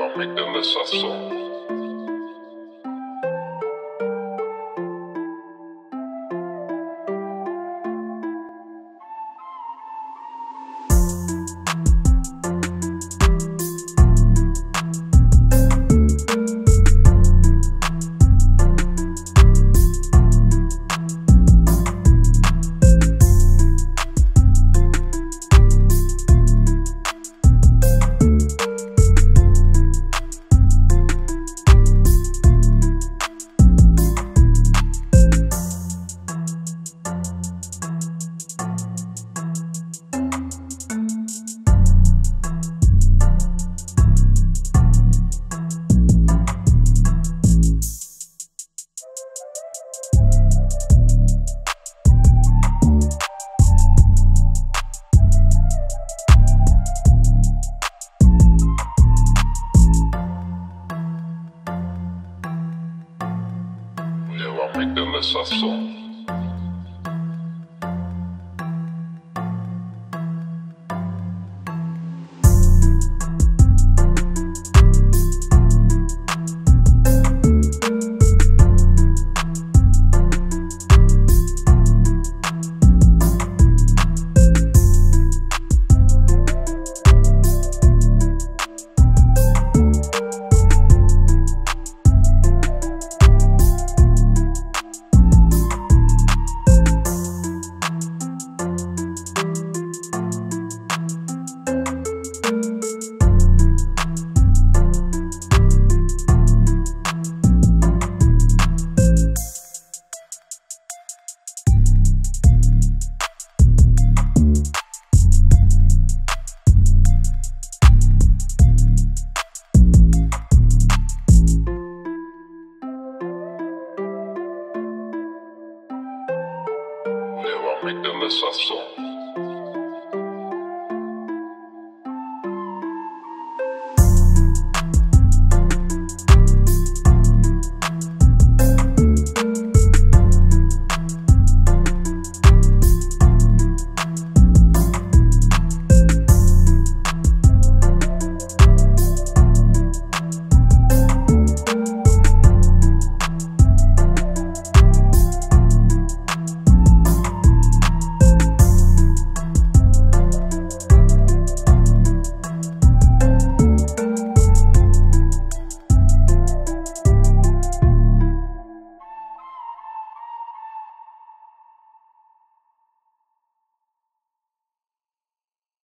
I'll make them miss us so. Make them miss us so.